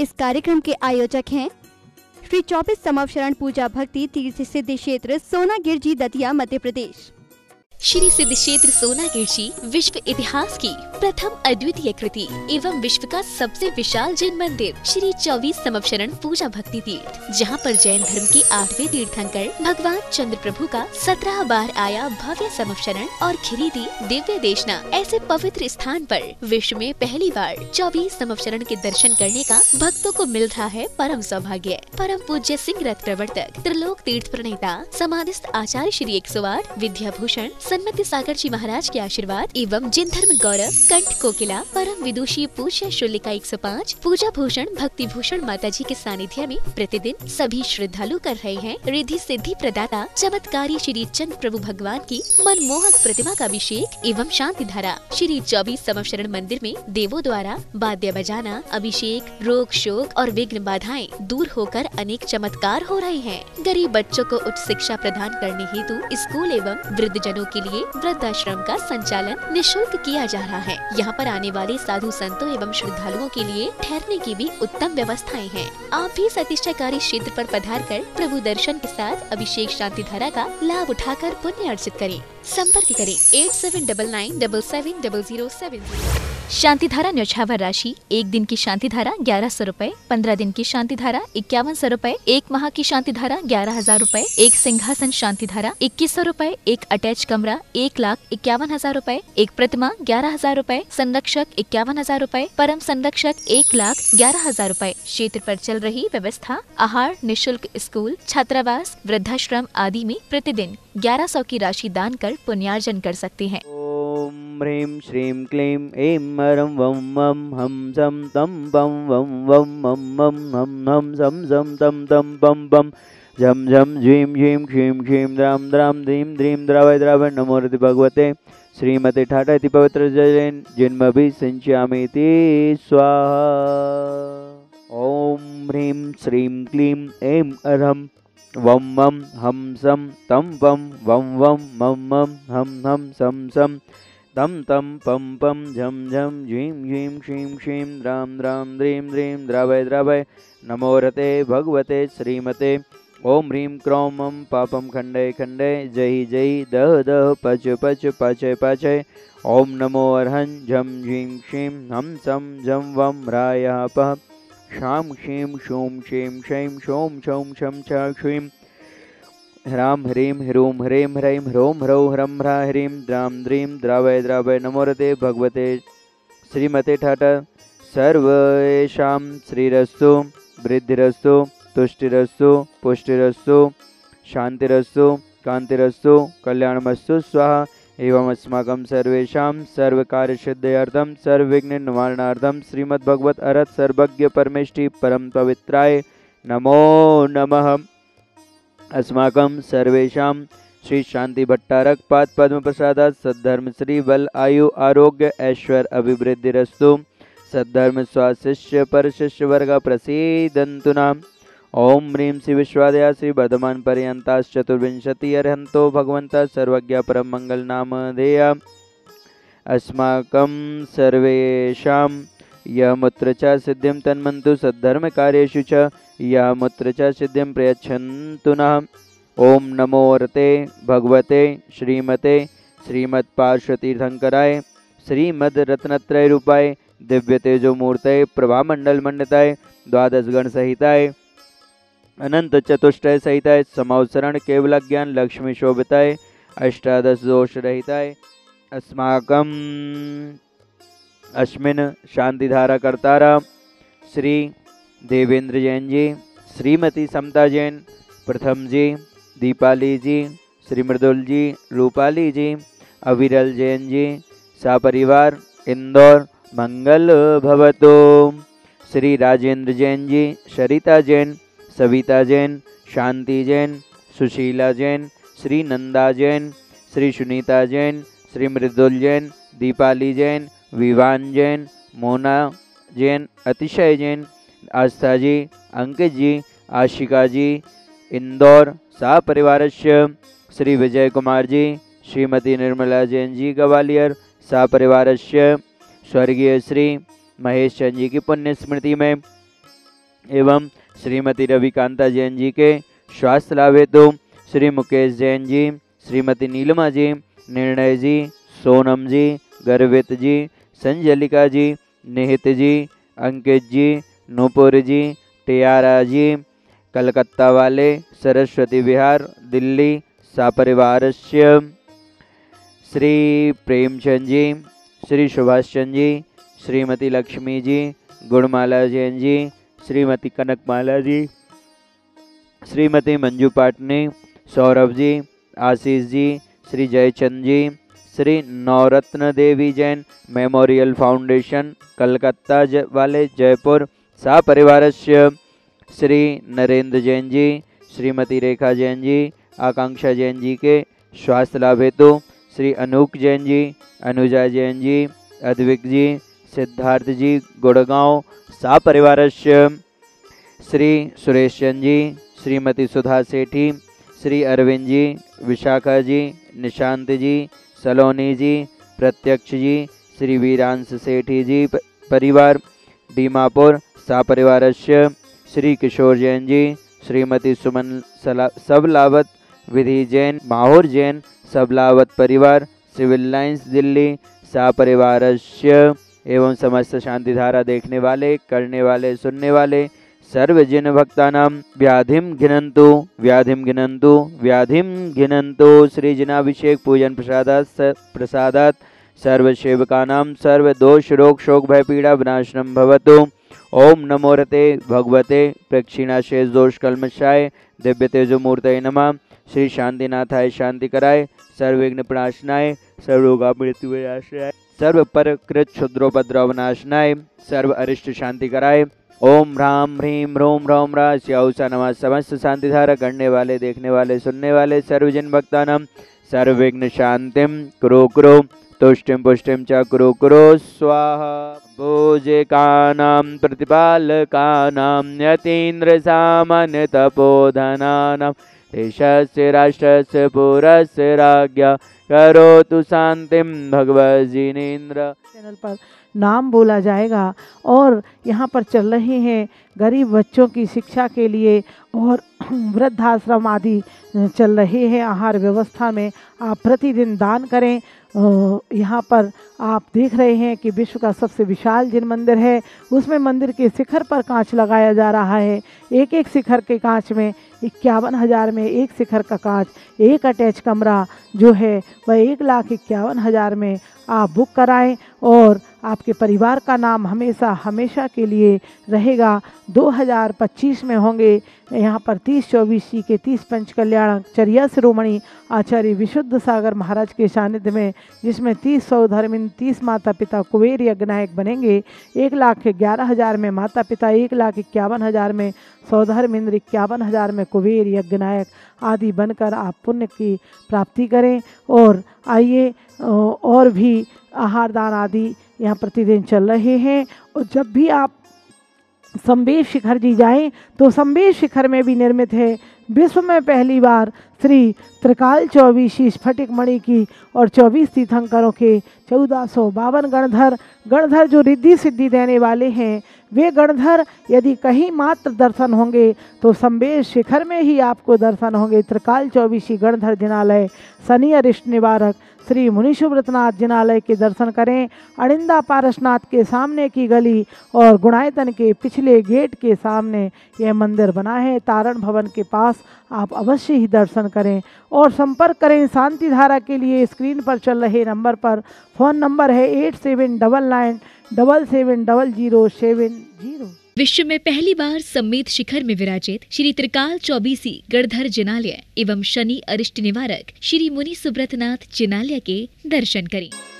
इस कार्यक्रम के आयोजक हैं श्री 24 समव शरण पूजा भक्ति तीर्थ सिद्ध क्षेत्र सोनागिरी दतिया मध्य प्रदेश। श्री सिद्ध क्षेत्र सोनागिरी विश्व इतिहास की प्रथम अद्वितीय कृति एवं विश्व का सबसे विशाल जैन मंदिर श्री 24 समव शरण पूजा भक्ति तीर्थ, जहां पर जैन धर्म के 8वें तीर्थंकर भगवान चंद्रप्रभु का 17 बार आया भव्य समव शरण और खिरीदी दिव्य देशना, ऐसे पवित्र स्थान पर विश्व में पहली बार 24 समव शरण के दर्शन करने का भक्तों को मिल रहा है परम सौभाग्य। परम पूज्य सिंह रथ प्रवर्तक त्रिलोक तीर्थ प्रणेता समाधिस्थ आचार्य श्री 108 विद्या भूषण सन्मति सागर जी महाराज के आशीर्वाद एवं जिन धर्म गौरव कंठ कोकिला परम विदुषी पूज्य शुलिका 105 पूजा भूषण भक्ति भूषण माता जी के सानिध्य में प्रतिदिन सभी श्रद्धालु कर रहे हैं रिद्धि सिद्धि प्रदाता चमत्कारी श्री चंद्रप्रभु भगवान की मनमोहक प्रतिमा का अभिषेक एवं शांति धारा। श्री 24 समव शरण मंदिर में देवों द्वारा वाद्य बजाना, अभिषेक, रोग शोक और विघ्न बाधाएं दूर होकर अनेक चमत्कार हो रहे हैं। गरीब बच्चों को उच्च शिक्षा प्रदान करने हेतु स्कूल एवं वृद्धजनों के लिए वृद्धाश्रम का संचालन निःशुल्क किया जा रहा है। यहाँ पर आने वाले साधु संतों एवं श्रद्धालुओं के लिए ठहरने की भी उत्तम व्यवस्थाएं हैं। आप भी सतीष्ठाकारी क्षेत्र पर पधारकर प्रभु दर्शन के साथ अभिषेक शांतिधारा का लाभ उठाकर पुण्य अर्जित करें। संपर्क करें 8799770070। शांतिधारा न्यौछावर राशि, एक दिन की शांतिधारा 1100 रूपए, 15 दिन की शांतिधारा 5100 रूपए, 1 माह की शांतिधारा 11000 रूपए, 1 सिंहासन शांतिधारा 2100 रूपए, 1 अटैच कमरा 1,51,000 रूपए, 1 प्रतिमा 11,000 रूपए, संरक्षक 51,000 रूपए, परम संरक्षक 1,11,000 रूपए। क्षेत्र पर चल रही व्यवस्था आहार, निःशुल्क स्कूल, छात्रावास, वृद्धाश्रम आदि में प्रतिदिन 1100 की राशि दान कर पुण्यार्जन कर सकते हैं। ओम ह्रीं श्रीं क्लीं ऐं हरं वं मं हं सं तं पं वं वं मं मं हं हं सं सं तं तं पं पं झं झं झीं झीं क्षीं क्षीं द्रां द्रां द्रीं द्रीं द्रावय द्रावय नमोरति भगवते श्रीमते ठाठायति पवित्र जलेन जिन्मभि सिंचामीति स्वाहा। ओम ह्रीं श्रीं क्लीं ऐं हरं वं मं हं सं तं पं वं वं मं मं हं हं सं सं तम तम पम पम झम झम झीं झीं क्षीं क्षीं द्रां द्रां द्रीं द्रीं द्रावय द्रावय नमोरते भगवते श्रीमते। ओम ह्रीं क्रों मम पापम खंडय खंडय जय जय दह दह पच पच पाचय पाचय। ओम नमो अर्हं झम झीं क्षीं हम सम झम वम रायः पः क्षां क्षीं शूं क्षीं क्षैं शौं क्षौं क्षं च क्षीं ह्रां ह्रीं ह्रूं ह्रीं ह्रैं ह्रौं ह्रौ ह्रं ह्रा ह्रीं द्रां द्रीं द्रावय द्रावय नमोरते भगवते श्रीमते ठाठ। सर्वेषां श्रीरस्तु, वृद्धिरस्तु, तुष्टिरस्तु, पुष्टिरस्तु, शांतिरस्तु, कांतिरस्तु, कल्याणमस्तु स्वाहा। एवं अस्माकं सर्वेषां सर्वकार्यसिद्ध्यर्थं सर्वविघ्ननिवारणार्थं श्रीमद्भगवद्गीता सर्वज्ञ परमेष्टि परम पवित्राय नमो नमः। अस्माकं सर्वेषां श्री शांति भट्टारक पाद पद्म प्रसादात् सद्धर्म श्री बल आयु आरोग्य ऐश्वर्य अभिवृद्धिरस्तु। सद्धर्म स्वाशिष्य पर शिष्य वर्ग प्रसीदन्तु नाम। ओम ह्रीं श्री विश्वादया श्री वर्धमान पर्यंताश्चतुर्विंशति अर्हंतो भगवन्तः सर्वज्ञ परम मंगल नाम देया। अस्माकं सर्वेषां यः मुत्र च सिद्धिं तन्मन्तु सद्धर्म कार्येषु च या मुत्र च सिद्धिं प्रयच्छन्तु नः। ओम नमो अर्ते भगवते श्रीमते श्रीमत् पार्श्वतीर्थंकराय श्रीमद् रत्नत्रय रूपाय दिव्य तेजो मूर्तये प्रभामंडल मंडिताय द्वादश गण सहिताय अनंत चतुष्टय सहिताय समावसरण केवल ज्ञान लक्ष्मी शोभिताय अष्टादश दोष रहिताय। अस्माकं अस्मिन् शांतिधारा कर्तारा श्री देवेंद्र जैन जी, श्रीमती समता जैन, प्रथम जी, दीपाली जी, श्री मृदुल जी, रूपाली जी, अविरल जैन जी, सापरिवार इंदौर मंगल भवतो। श्री राजेंद्र जैन जी, सरिता जैन, सविता जैन, शांति जैन, सुशीला जैन, श्री नंदा जैन, श्री सुनीता जैन, श्री मृदुल जैन, दीपाली जैन, विवान जैन, मोना जैन, अतिशय जैन, आस्था जी, अंकित जी, आशिका जी, इंदौर सपरिवारस्य, श्री विजय कुमार जी, श्रीमती निर्मला जैन जी, ग्वालियर सपरिवारस्य। स्वर्गीय श्री महेश चंद जी की पुण्य स्मृति में एवं श्रीमती रविकांता जैन जी के स्वास्थ्य लाभ हेतु श्री मुकेश जैन जी, श्रीमती नीलमा जी, निर्णय जी, सोनम जी, गर्वित जी, संजलिका जी, निहित जी, अंकित जी, नूपुर जी, टियारा जी, कलकत्ता वाले, सरस्वती विहार दिल्ली, सपरिवार श्री प्रेमचंद जी, श्री सुभाष चंद जी, श्रीमती लक्ष्मी जी, गुणमाला जैन जी, श्रीमती कनकमाला जी, श्रीमती मंजू पाटनी, सौरभ जी, आशीष जी, श्री जयचंद जी, श्री नवरत्न देवी जैन मेमोरियल फाउंडेशन कलकत्ता वाले जयपुर सपरिवार श्री नरेंद्र जैन जी, श्रीमती रेखा जैन जी, आकांक्षा जैन जी के स्वास्थ्य लाभ हेतु श्री अनूप जैन जी, अनुजा जैन जी, अद्विक जी, सिद्धार्थ जी, गुड़गांव सपरिवार श्री सुरेश चंद जी, श्रीमती सुधा सेठी, श्री अरविंद जी, विशाखा जी, निशांत जी, सलोनी जी, प्रत्यक्ष जी, श्री वीरांश सेठी जी परिवार दीमापुर सपरिवार श्री किशोर जैन जी, श्रीमती सुमन सबलावत, विधि जैन, माहौर जैन सबलावत परिवार सिविल लाइन्स दिल्ली सपरिवार एवं समस्त शांति धारा देखने वाले, करने वाले, सुनने वाले सर्वजन भक्तानाम व्याधिम घिनंतु श्री जिनाभिषेक पूजन प्रसादात सर्वसेवकानाम सर्वदोष रोग शोक भय पीड़ा विनाशनम भवतु। ओम नमोरते भगवते प्रक्षिणाशेष दोष कल्मषाय दिव्य तेजोमूर्तये नमः। श्री शांतिनाथाय शांतिकराय सर्वविघ्न प्रणाशनाय सर्वरोगामृत्यु विनाशाय सर्वपरकृत क्षुद्रोपद्रवनाशनाय सर्व अरिष्ट शांतिकराय ओम राम ह्रीम रोम रोम राश्यौसा नमः। समस्त शांतिधारा करने वाले, देखने वाले, सुनने वाले सर्वजन भक्तानाम सर्वविघ्न शांतिम कुरु कुरु तुष्टिं पुष्टिं च कुरु कुरु स्वाहा। भोजकानां प्रतिपालकानां यतीन्द्र सामान्य तपोधनानां देशस्य राष्ट्रस्य पुरस्य राज्ञा करोतु शांतिं भगवजिनेन्द्र। चैनल पर नाम बोला जाएगा और यहाँ पर चल रहे हैं गरीब बच्चों की शिक्षा के लिए और वृद्धाश्रम आदि चल रहे हैं। आहार व्यवस्था में आप प्रतिदिन दान करें। यहाँ पर आप देख रहे हैं कि विश्व का सबसे विशाल जिन मंदिर है उसमें मंदिर के शिखर पर कांच लगाया जा रहा है। एक एक शिखर के कांच में 51,000 में एक शिखर का कांच, एक अटैच कमरा जो है वह 1,51,000 में आप बुक कराएं और आपके परिवार का नाम हमेशा हमेशा के लिए रहेगा। 2025 में होंगे यहाँ पर 30-24 के 30 पंच कल्याण चर्या शिरोमणि आचार्य विशुद्ध सागर महाराज के सानिध्य में, जिसमें 30 सौधर्मिन 30 माता पिता कुबेर यज्ञनायक बनेंगे। 1,11,000 में माता पिता, 1,51,000 में सौधर्मिंद्र, 51,000 में कुबेर यज्ञनायक आदि बनकर आप पुण्य की प्राप्ति करें। और आइए और भी आहार दान आदि यहाँ प्रतिदिन चल रहे हैं। और जब भी आप समवेत शिखर जी जाएं तो समवेत शिखर में भी निर्मित है विश्व में पहली बार श्री त्रिकाल चौबीसी स्फटिक मणि की और 24 तीर्थंकरों के 1452 गणधर जो रिद्धि सिद्धि देने वाले हैं, वे गणधर यदि कहीं मात्र दर्शन होंगे तो समवेत शिखर में ही आपको दर्शन होंगे। त्रिकाल चौबीसी गणधर जिनालय शनि अरिष्ट निवारक श्री मुनिसुव्रतनाथ जिनालय के दर्शन करें। अड़िंदा पारसनाथ के सामने की गली और गुणायतन के पिछले गेट के सामने यह मंदिर बना है। तारण भवन के पास आप अवश्य ही दर्शन करें और संपर्क करें शांति धारा के लिए। स्क्रीन पर चल रहे नंबर पर फ़ोन नंबर है 8799770070। विश्व में पहली बार सम्मेत शिखर में विराजित श्री त्रिकाल चौबीसी गणधर जिनालय एवं शनि अरिष्ट निवारक श्री मुनिसुव्रतनाथ जिनालय के दर्शन करें।